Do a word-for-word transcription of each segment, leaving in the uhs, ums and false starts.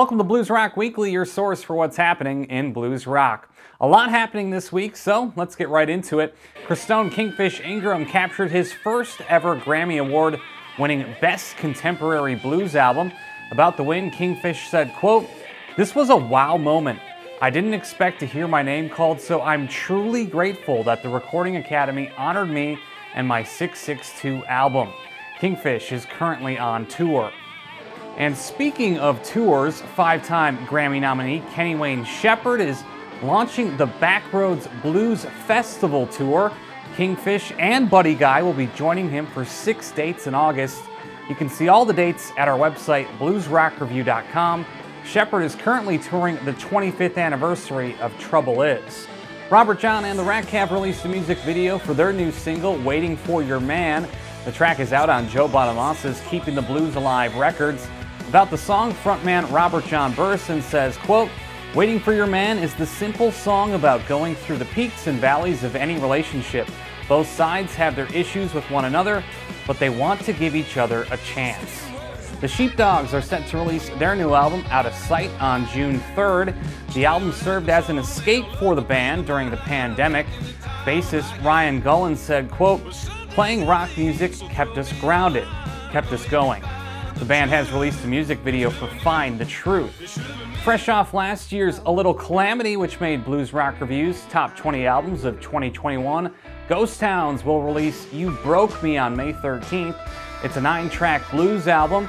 Welcome to Blues Rock Weekly, your source for what's happening in blues rock. A lot happening this week, so let's get right into it. Christone Kingfish Ingram captured his first ever Grammy Award, winning Best Contemporary Blues Album. About the win, Kingfish said, quote, "This was a wow moment. I didn't expect to hear my name called, so I'm truly grateful that the Recording Academy honored me and my six six two album." Kingfish is currently on tour. And speaking of tours, five-time Grammy nominee Kenny Wayne Shepherd is launching the Backroads Blues Festival Tour. Kingfish and Buddy Guy will be joining him for six dates in August. You can see all the dates at our website, blues rock review dot com. Shepherd is currently touring the twenty-fifth anniversary of Trouble Is. Robert Jon and the Wreck have released a music video for their new single, Waiting for Your Man. The track is out on Joe Bonamassa's Keeping the Blues Alive records. About the song, frontman Robert Jon Burson says, quote, "Waiting for Your Man is the simple song about going through the peaks and valleys of any relationship. Both sides have their issues with one another, but they want to give each other a chance." The Sheepdogs are set to release their new album, Out of Sight, on June third. The album served as an escape for the band during the pandemic. Bassist Ryan Gullen said, quote, "Playing rock music kept us grounded, kept us going." The band has released a music video for Find the Truth. Fresh off last year's A Little Calamity, which made Blues Rock Review's top twenty albums of twenty twenty-one, Ghost Hounds will release You Broke Me on May thirteenth. It's a nine-track blues album.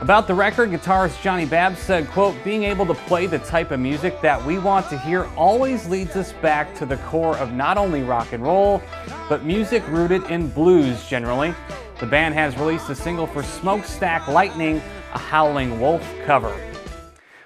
About the record, guitarist Johnny Babb said, quote, "Being able to play the type of music that we want to hear always leads us back to the core of not only rock and roll, but music rooted in blues generally." The band has released a single for Smokestack Lightning, a Howling Wolf cover.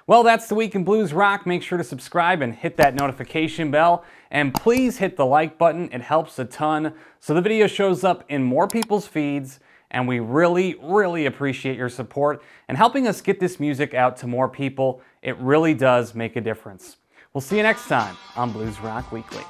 Well, that's the week in blues rock. Make sure to subscribe and hit that notification bell. And please hit the like button. It helps a ton, so the video shows up in more people's feeds. And we really, really appreciate your support and helping us get this music out to more people. It really does make a difference. We'll see you next time on Blues Rock Weekly.